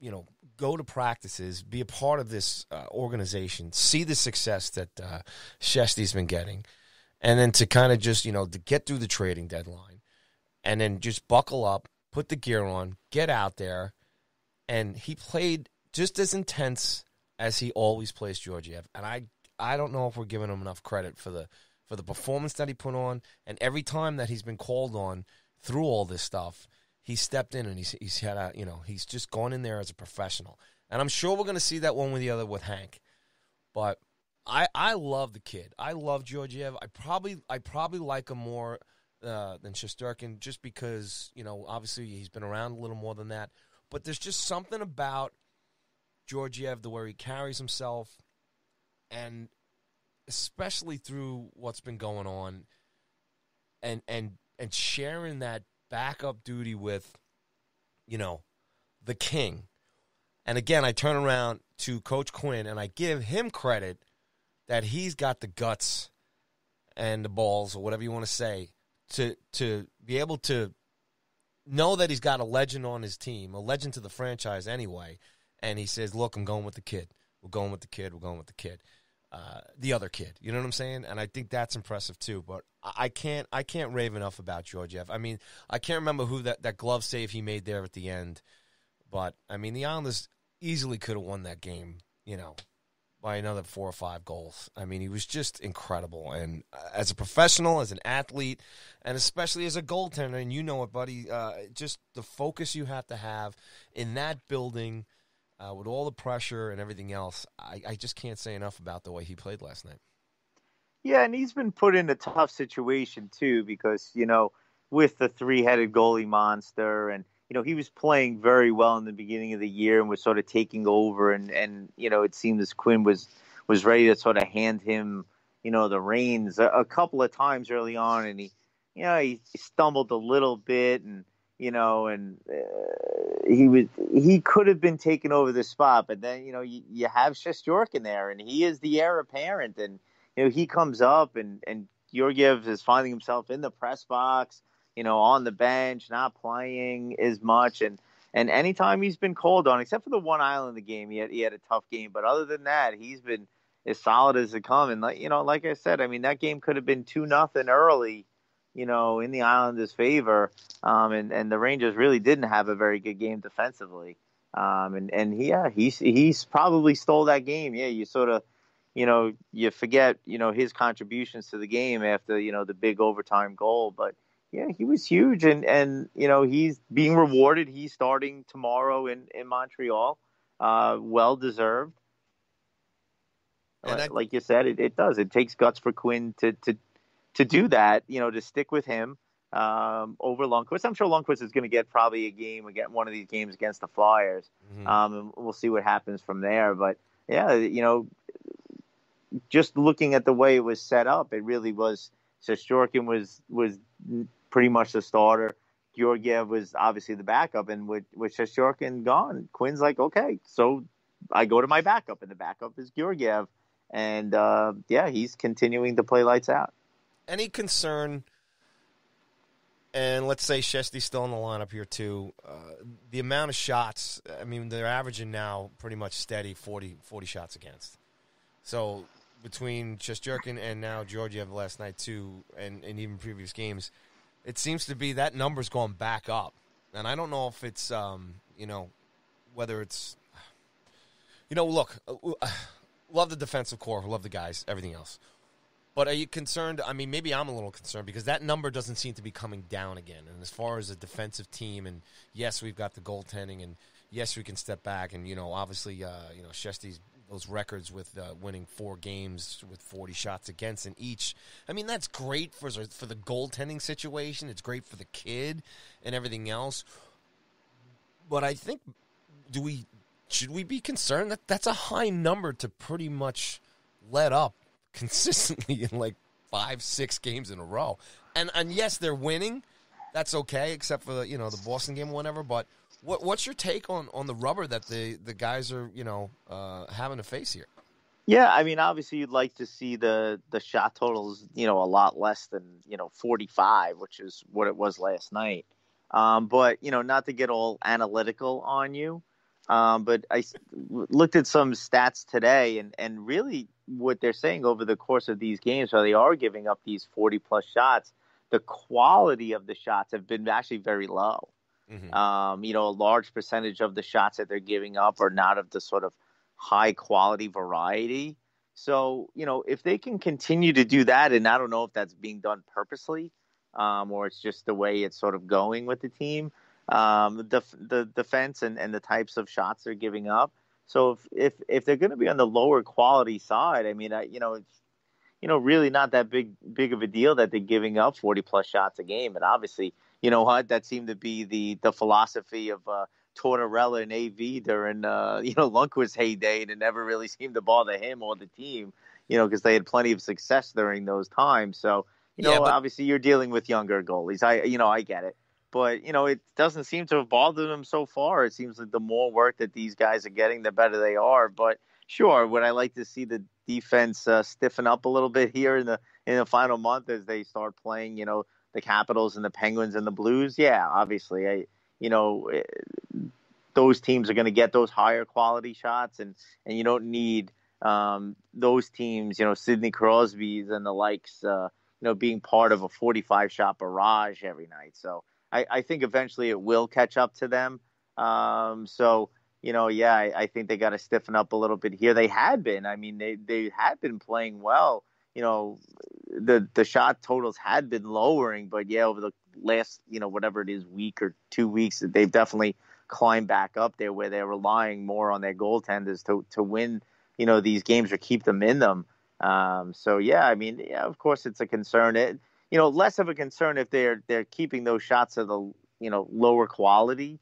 you know, go to practices, be a part of this organization, see the success that Shesty's been getting, and then to kind of just, you know, to get through the trading deadline and then just buckle up, put the gear on, get out there. And he played just as intense as he always plays Georgiev. And I don't know if we're giving him enough credit for the performance that he put on. And every time that he's been called on through all this stuff, he stepped in and he's had a, you know, he's just gone in there as a professional. And I'm sure we're going to see that one with the other with Hank. But I love the kid. I love Georgiev. I probably like him more than Shesterkin just because, you know, obviously he's been around a little more than that. But there's just something about Georgiev, the way he carries himself, and especially through what's been going on, and sharing that backup duty with, you know, the king. And again, I turn around to Coach Quinn, and I give him credit that he's got the guts and the balls, or whatever you want to say, to be able to know that he's got a legend on his team, a legend to the franchise anyway, and he says, look, I'm going with the kid. We're going with the kid. We're going with the kid. The other kid. You know what I'm saying? And I think that's impressive too. But I can't rave enough about Georgiev. I mean, I can't remember who that glove save he made there at the end. But, I mean, the Islanders easily could have won that game, you know, by another 4 or 5 goals. I mean, he was just incredible. And as a professional, as an athlete, and especially as a goaltender, and you know it, buddy, just the focus you have to have in that building with all the pressure and everything else, I just can't say enough about the way he played last night. Yeah, and he's been put in a tough situation, too, because, you know, with the 3-headed goalie monster and, you know, he was playing very well in the beginning of the year and was sort of taking over. And you know, it seemed as Quinn was ready to sort of hand him, you know, the reins a couple of times early on. And he, you know, he stumbled a little bit and, you know, and he could have been taking over the spot. But then, you know, you have Shesterkin there and he is the heir apparent. And, you know, he comes up and Georgiev is finding himself in the press box, you know, on the bench, not playing as much. And anytime he's been called on, except for the one Islander game, he had a tough game. But other than that, he's been as solid as it comes. And, like, you know, like I said, I mean, that game could have been 2-0 early, you know, in the Islanders' favor. And the Rangers really didn't have a very good game defensively. He's probably stole that game. Yeah, you sort of, you know, you forget, you know, his contributions to the game after, you know, the big overtime goal. But, yeah, he was huge, and you know, he's being rewarded. He's starting tomorrow in Montreal. Well-deserved. And like you said, it does. It takes guts for Quinn to do that, you know, to stick with him over Lundqvist. I'm sure Lundqvist is going to get probably a game, one of these games against the Flyers. Mm-hmm. And we'll see what happens from there. But, yeah, you know, just looking at the way it was set up, it really was – Shesterkin was pretty much the starter. Georgiev was obviously the backup, and with Shesterkin gone, Quinn's like, okay, so I go to my backup, and the backup is Georgiev. And, yeah, he's continuing to play lights out. Any concern, and let's say Shesty's still in the lineup here too, the amount of shots, I mean, they're averaging now pretty much steady 40 shots against. So between Shesterkin and now Georgiev last night too, and even previous games, it seems to be that number's gone back up. And I don't know if it's, you know, whether it's, you know, look, love the defensive core, love the guys, everything else. But are you concerned? I mean, maybe I'm a little concerned because that number doesn't seem to be coming down again. And as far as a defensive team, and yes, we've got the goaltending, and yes, we can step back. And, you know, obviously, you know, Shesty's those records with winning 4 games with 40 shots against in each. I mean, that's great for the goaltending situation. It's great for the kid and everything else. But I think, should we be concerned that that's a high number to pretty much let up consistently in like 5-6 games in a row? And yes, they're winning. That's okay, except for the, you know, the Boston game or whatever. But what's your take on the rubber that the guys are, you know, having to face here? Yeah, I mean, obviously you'd like to see the shot totals, you know, a lot less than, you know, 45, which is what it was last night. But, you know, not to get all analytical on you, But I looked at some stats today, and really what they're saying over the course of these games, where they are giving up these 40-plus shots, the quality of the shots have been actually very low. Mm-hmm. You know, a large percentage of the shots that they're giving up are not of the sort of high-quality variety. So, you know, if they can continue to do that, and I don't know if that's being done purposely or it's just the way it's sort of going with the team, the defense and the types of shots they're giving up. So if they're going to be on the lower quality side, I mean, you know, it's, you know, really not that big of a deal that they're giving up 40-plus shots a game. And obviously, you know what, that seemed to be the philosophy of Tortorella and AV during, you know, Lundqvist's heyday, and it never really seemed to bother him or the team, you know, because they had plenty of success during those times. So, you know, obviously you're dealing with younger goalies. I get it. But, you know, it doesn't seem to have bothered them so far. It seems like the more work that these guys are getting, the better they are. But, sure, would I like to see the defense stiffen up a little bit here in the final month as they start playing, you know, the Capitals and the Penguins and the Blues? Yeah, obviously. You know, those teams are going to get those higher quality shots, and you don't need those teams, you know, Sidney Crosby's and the likes, you know, being part of a 45-shot barrage every night. So, I think eventually it will catch up to them. So, you know, yeah, I think they got to stiffen up a little bit here. They had been. I mean, they had been playing well. You know, the shot totals had been lowering. But, yeah, over the last, you know, whatever it is, week or 2 weeks, they've definitely climbed back up there where they're relying more on their goaltenders to win, you know, these games or keep them in them. So, yeah, I mean, yeah, of course it's a concern. You know, less of a concern if they're keeping those shots of the, you know, lower quality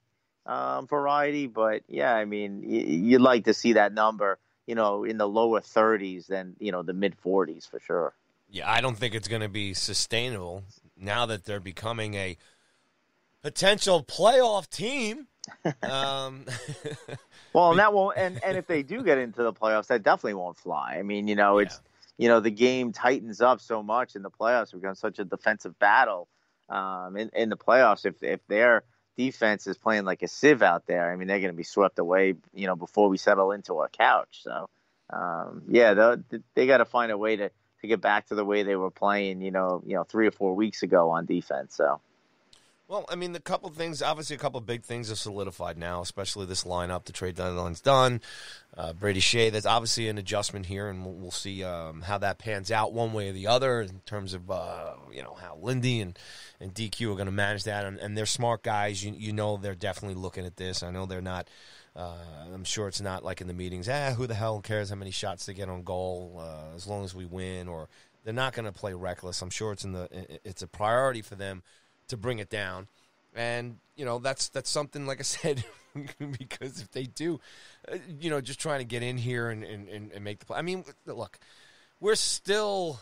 variety. But, yeah, I mean, you'd like to see that number, you know, in the lower 30s than, you know, the mid-40s for sure. Yeah, I don't think it's going to be sustainable now that they're becoming a potential playoff team. Well, and that won't, and if they do get into the playoffs, that definitely won't fly. I mean, you know, it's... Yeah. You know, the game tightens up so much in the playoffs. We've got such a defensive battle in the playoffs. If their defense is playing like a sieve out there, I mean, they're going to be swept away, you know, before we settle into our couch. So, yeah, they got to find a way to get back to the way they were playing, you know, 3 or 4 weeks ago on defense. So, well, I mean, obviously a couple big things are solidified now, especially this lineup. The trade deadline's done. Brady Shea, that's obviously an adjustment here, and we'll see how that pans out one way or the other in terms of, you know, how Lindy and DQ are going to manage that. And they're smart guys. You know they're definitely looking at this. I know they're not I'm sure it's not like in the meetings, who the hell cares how many shots they get on goal as long as we win, or they're not going to play reckless. I'm sure it's a priority for them to bring it down. And, you know, that's something, like I said, because if they do, you know, just trying to get in here and make the play. I mean, look, we're still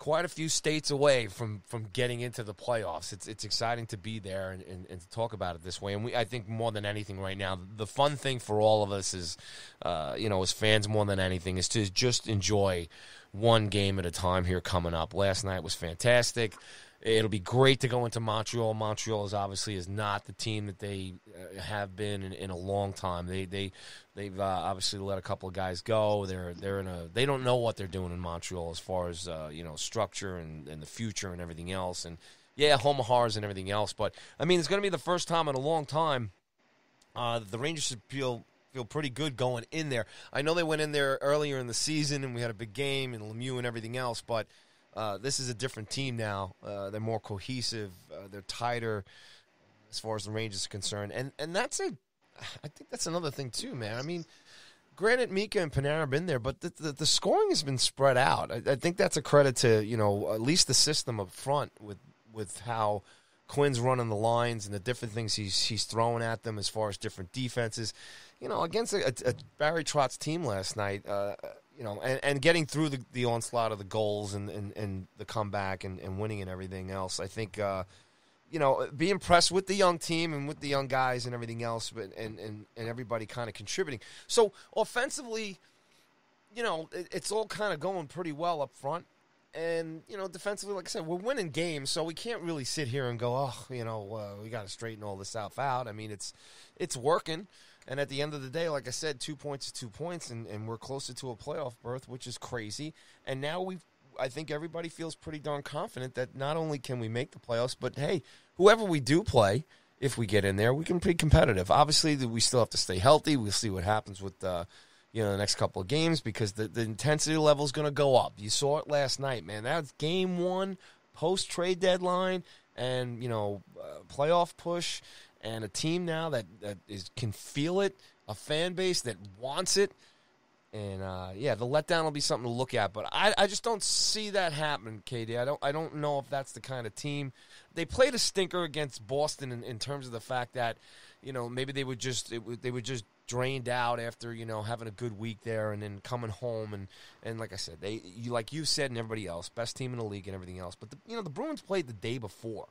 quite a few states away from getting into the playoffs. It's exciting to be there and to talk about it this way. And I think more than anything right now, the fun thing for all of us is, you know, as fans more than anything, is to just enjoy one game at a time here coming up. Last night was fantastic. It'll be great to go into Montreal. Montreal is obviously not the team that they have been in a long time. They've obviously let a couple of guys go. They don't know what they're doing in Montreal as far as you know, structure and the future and everything else. And yeah, home of horrors and everything else. But I mean, it's going to be the first time in a long time the Rangers should feel pretty good going in there. I know they went in there earlier in the season and we had a big game and Lemieux and everything else, but. This is a different team now. They're more cohesive. They're tighter as far as the Rangers are concerned. And I think that's another thing too, man. I mean, granted, Mika and Panarin have been there, but the scoring has been spread out. I think that's a credit to, you know, at least the system up front with how Quinn's running the lines and the different things he's throwing at them as far as different defenses. You know, against a Barry Trotz team last night, you know, and getting through the onslaught of the goals and the comeback and winning and everything else, I think, you know, be impressed with the young team and with the young guys and everything else, but and everybody kind of contributing. So offensively, you know, it's all kind of going pretty well up front. And, you know, defensively, like I said, we're winning games, so we can't really sit here and go, oh, you know, we got to straighten all this stuff out. I mean, it's working. And at the end of the day, like I said, 2 points is 2 points, and we're closer to a playoff berth, which is crazy. And now I think everybody feels pretty darn confident that not only can we make the playoffs, but, hey, whoever we do play, if we get in there, we can be competitive. Obviously, we still have to stay healthy. We'll see what happens with the next couple of games, because the intensity level is going to go up. You saw it last night, man. That's game one, post-trade deadline, and, playoff push, and a team now that can feel it, a fan base that wants it. And, the letdown will be something to look at. But I just don't see that happening, KD. I don't know if that's the kind of team. They played a stinker against Boston in terms of the fact that, maybe they were just drained out after, having a good week there and then coming home. And like I said, like you said and everybody else, best team in the league and everything else. But, the Bruins played the day before.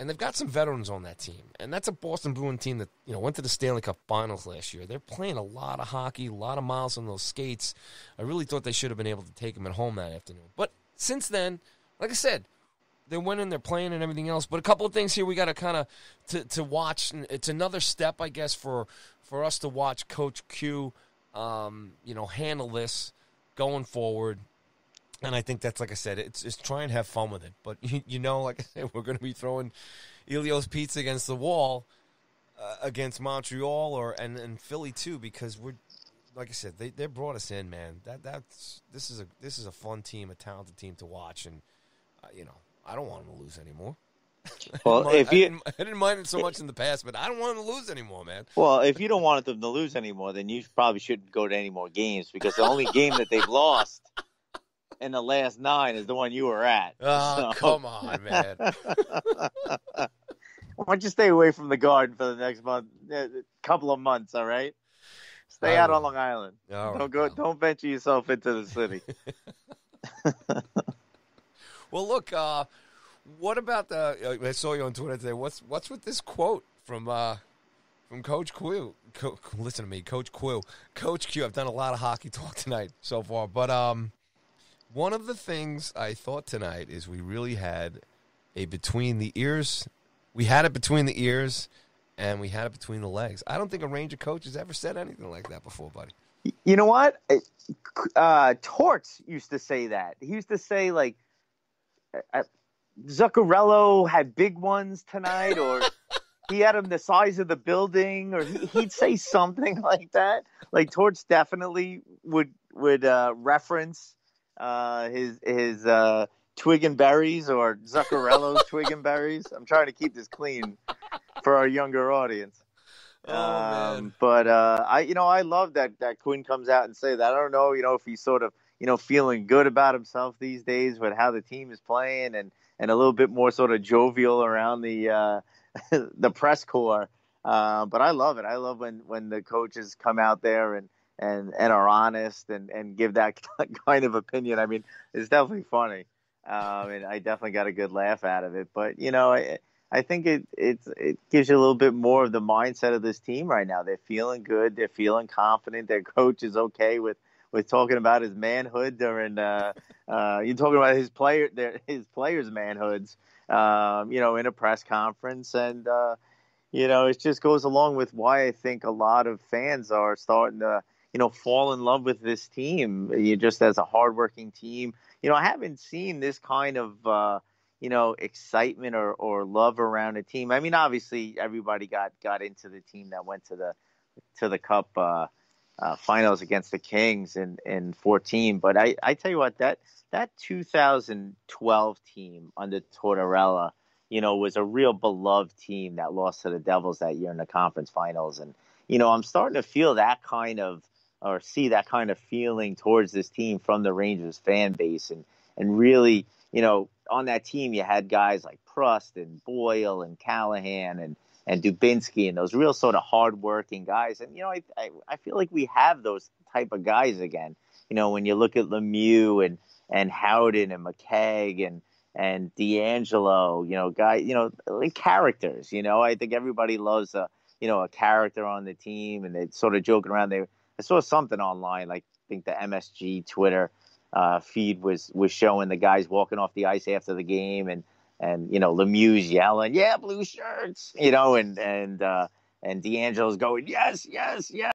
And they've got some veterans on that team. And that's a Boston Bruins team that, went to the Stanley Cup Finals last year. They're playing a lot of hockey, a lot of miles on those skates. I really thought they should have been able to take them at home that afternoon. But since then, like I said, they're winning, they're playing and everything else. But a couple of things here we got to kind of to watch. And it's another step, I guess, for us to watch Coach Q, handle this going forward. And I think that's, like I said, it's try and have fun with it. But, like I said, we're going to be throwing Elio's pizza against the wall against Montreal and Philly, too, because we're, like I said, they brought us in, man. This is a fun team, a talented team to watch. And, I don't want them to lose anymore. Well, I didn't mind them so much in the past, but I don't want them to lose anymore, man. Well, if you don't want them to lose anymore, then you probably shouldn't go to any more games, because the only game that they've lost – and the last 9 is the one you were at. Oh, so. Come on, man. Why don't you stay away from the Garden for the next month, couple of months, all right? Stay out on Long Island. Don't venture yourself into the city. Well, look, what about I saw you on Twitter today. What's with this quote from Coach Q? Listen to me, Coach Q. Coach Q, I've done a lot of hockey talk tonight so far, but one of the things I thought tonight is we really had we had it between the ears, and we had it between the legs. I don't think a Ranger coach has ever said anything like that before, buddy. You know what? Torts used to say that. He used to say, like, Zuccarello had big ones tonight, or he had him the size of the building, or he'd say something like that. Like, Torts definitely would reference his twig and berries, or Zuccarello's twig and berries. I'm trying to keep this clean for our younger audience. Man. But I love that Quinn comes out and says that. I don't know, if he's sort of feeling good about himself these days with how the team is playing, and a little bit more sort of jovial around the the press corps. But I love it. I love when the coaches come out there and are honest and give that kind of opinion. I mean, it's definitely funny. And I definitely got a good laugh out of it. But, I think it gives you a little bit more of the mindset of this team right now. They're feeling good. They're feeling confident. Their coach is okay with talking about his manhood during you're talking about his players' manhoods, in a press conference. And, it just goes along with why I think a lot of fans are starting to – fall in love with this team. You just as a hardworking team. I haven't seen this kind of, excitement or love around a team. I mean, obviously everybody got into the team that went to the Cup finals against the Kings in 2014. But I tell you what, that 2012 team under Tortorella, was a real beloved team that lost to the Devils that year in the conference finals. And, I'm starting to feel that kind of, or see that kind of feeling towards this team from the Rangers fan base. And really, on that team, you had guys like Prust and Boyle and Callahan and Dubinsky, and those real sort of hardworking guys. And, I feel like we have those type of guys again. When you look at Lemieux and Howden and McKaig and D'Angelo, like characters, I think everybody loves a character on the team, and they sort of joking around. I saw something online, like I think the MSG Twitter feed was showing the guys walking off the ice after the game, and Lemieux yelling, "Yeah, blue shirts," and And D'Angelo's going, yes, yes, yes.